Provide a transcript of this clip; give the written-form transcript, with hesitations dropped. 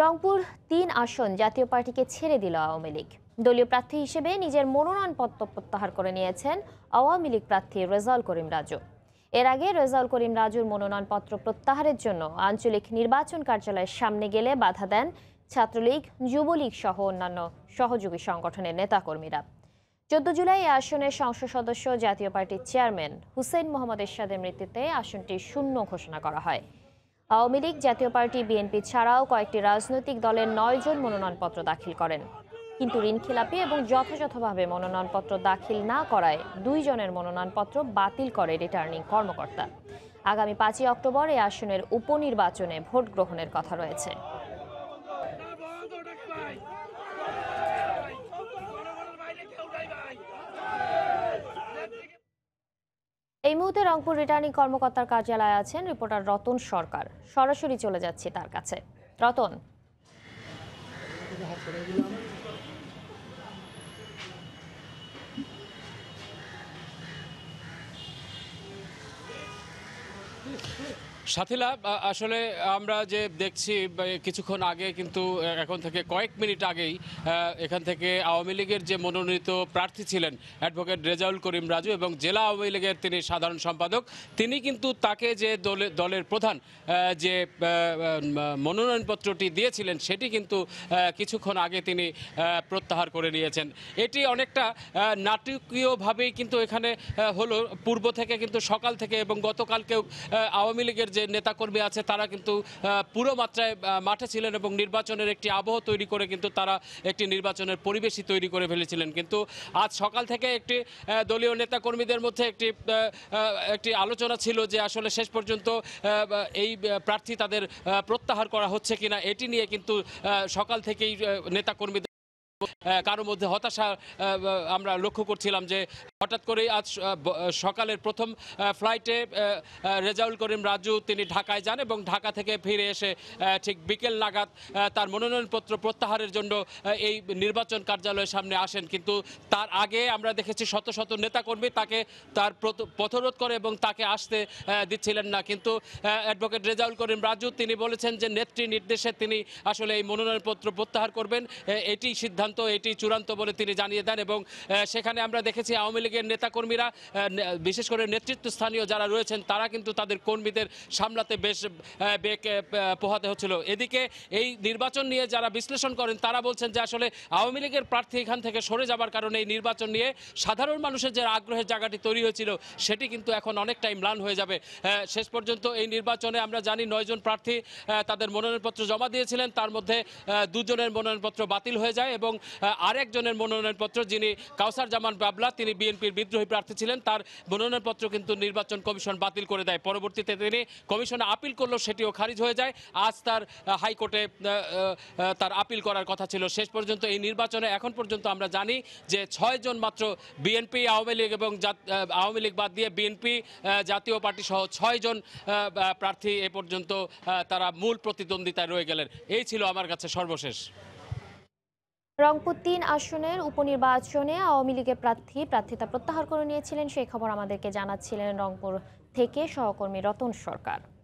রংপুর-৩ আসন জাতীয় পার্টিকে ছেড়ে দিল আওয়ামী লীগ। দলীয় প্রার্থী হিসেবে নিজের মনোনয়নপত্র প্রত্যাহার করে নিয়েছেন আওয়ামী লীগ প্রার্থী রেজাউল করিম রাজু। এর আগে রেজাউল করিম রাজুর মনোনয়নপত্র প্রত্যাহারের জন্য আঞ্চলিক নির্বাচন কার্যালয়ের সামনে গেলে বাধা দেন ছাত্রলীগ, যুবলীগ সহ অন্যান্য সহযোগী সংগঠনের নেতাকর্মীরা। 14 জুলাই এই আসনের সংসদ সদস্য জাতীয় পার্টির চেয়ারম্যান হুসেইন মোহাম্মদ এরশাদের মৃত্যুতে আসনটি শূন্য ঘোষণা করা হয়। আওয়ামী লীগ, জাতীয় পার্টি, বিএনপি ছাড়াও কয়েকটি রাজনৈতিক দলের 9 জন মনোনয়নপত্র দাখিল করেন, কিন্তু ঋণখেলাপি এবং যথাযথভাবে মনোনয়নপত্র দাখিল না করায় 2 জনের মনোনয়নপত্র বাতিল করে রিটার্নিং কর্মকর্তা। আগামী 5ই অক্টোবর এই আসনের উপনির্বাচনে ভোট গ্রহণের কথা রয়েছে। এই মুহূর্তে রংপুর রিটার্নিং কর্মকর্তার কার্যালয়ে আছেন রিপোর্টার রতন সরকার। সরাসরি চলে যাচ্ছি তার কাছে। রতন, সাথীরা, আসলে আমরা যে দেখছি কিছুক্ষণ আগে, কিন্তু এখন থেকে কয়েক মিনিট আগেই এখান থেকে আওয়ামী লীগের যে মনোনীত প্রার্থী ছিলেন অ্যাডভোকেট রেজাউল করিম রাজু এবং জেলা আওয়ামী লীগের তিনি সাধারণ সম্পাদক, তিনি কিন্তু তাকে যে দলের প্রধান যে মনোনয়নপত্রটি দিয়েছিলেন সেটি কিন্তু কিছুক্ষণ আগে তিনি প্রত্যাহার করে নিয়েছেন। এটি অনেকটা নাটকীয়ভাবেই কিন্তু এখানে হলো। পূর্ব থেকে কিন্তু সকাল থেকে এবং গতকালকেও আওয়ামী লীগের যে নেতাকর্মী আছে তারা কিন্তু পুরো মাত্রায় মাঠে ছিলেন এবং নির্বাচনের একটি আবহ তৈরি করে কিন্তু তারা একটি নির্বাচনের পরিবেশই তৈরি করে ফেলেছিলেন। কিন্তু আজ সকাল থেকে একটি দলীয় নেতাকর্মীদের মধ্যে একটি আলোচনা ছিল যে আসলে শেষ পর্যন্ত এই প্রার্থী তাদের প্রত্যাহার করা হচ্ছে কিনা, এটি নিয়ে কিন্তু সকাল থেকেই নেতাকর্মীদের কারো মধ্যে হতাশা আমরা লক্ষ্য করছিলাম যে হঠাৎ করেই আজ সকালের প্রথম ফ্লাইটে রেজাউল করিম রাজু তিনি ঢাকায় যান এবং ঢাকা থেকে ফিরে এসে ঠিক বিকেল নাগাদ তার মনোনয়নপত্র প্রত্যাহারের জন্য এই নির্বাচন কার্যালয়ের সামনে আসেন। কিন্তু তার আগে আমরা দেখেছি শত শত নেতাকর্মী তাকে তার পথরোধ করে এবং তাকে আসতে দিচ্ছিলেন না। কিন্তু অ্যাডভোকেট রেজাউল করিম রাজু তিনি বলেছেন যে নেত্রী নির্দেশে তিনি আসলে এই মনোনয়নপত্র প্রত্যাহার করবেন, এটি সিদ্ধান্ত, এটি চূড়ান্ত বলে তিনি জানিয়ে দেন। এবং সেখানে আমরা দেখেছি আওয়ামী লীগের নেতাকর্মীরা, বিশেষ করে নেতৃত্বস্থানীয় যারা রয়েছেন, তারা কিন্তু তাদের কর্মীদের সামলাতে বেশ বেগ পোহাতে হচ্ছিল। এদিকে এই নির্বাচন নিয়ে যারা বিশ্লেষণ করেন তারা বলছেন যে আসলে আওয়ামী লীগের প্রার্থী এখান থেকে সরে যাওয়ার কারণে এই নির্বাচন নিয়ে সাধারণ মানুষের যে আগ্রহের জায়গাটি তৈরি হয়েছিল সেটি কিন্তু এখন অনেকটাই ম্লান হয়ে যাবে। শেষ পর্যন্ত এই নির্বাচনে আমরা জানি 9 জন প্রার্থী তাদের মনোনয়নপত্র জমা দিয়েছিলেন, তার মধ্যে 2 জনের মনোনয়নপত্র বাতিল হয়ে যায় এবং আরেকজনের মনোনয়নপত্র, যিনি কাউসার জামান বাবলা, তিনি বিএনপির বিদ্রোহী প্রার্থী ছিলেন, তার মনোনয়নপত্র কিন্তু নির্বাচন কমিশন বাতিল করে দেয়। পরবর্তীতে তিনি কমিশনে আপিল করলেও সেটিও খারিজ হয়ে যায়। আজ তার হাইকোর্টে তার আপিল করার কথা ছিল। শেষ পর্যন্ত এই নির্বাচনে এখন পর্যন্ত আমরা জানি যে 6 জন মাত্র, বিএনপি, আওয়ামী লীগ এবং আওয়ামী লীগ বাদ দিয়ে বিএনপি, জাতীয় পার্টি সহ 6 জন প্রার্থী এ পর্যন্ত তারা মূল প্রতিদ্বন্দ্বিতায় রয়ে গেলেন। এই ছিল আমার কাছে সর্বশেষ। রংপুর-৩ আসনের উপনির্বাচনে আওয়ামী লীগের প্রার্থিতা প্রত্যাহার করে নিয়েছিলেন, সেই খবর আমাদেরকে জানাচ্ছিলেন রংপুর থেকে সহকর্মী রতন সরকার।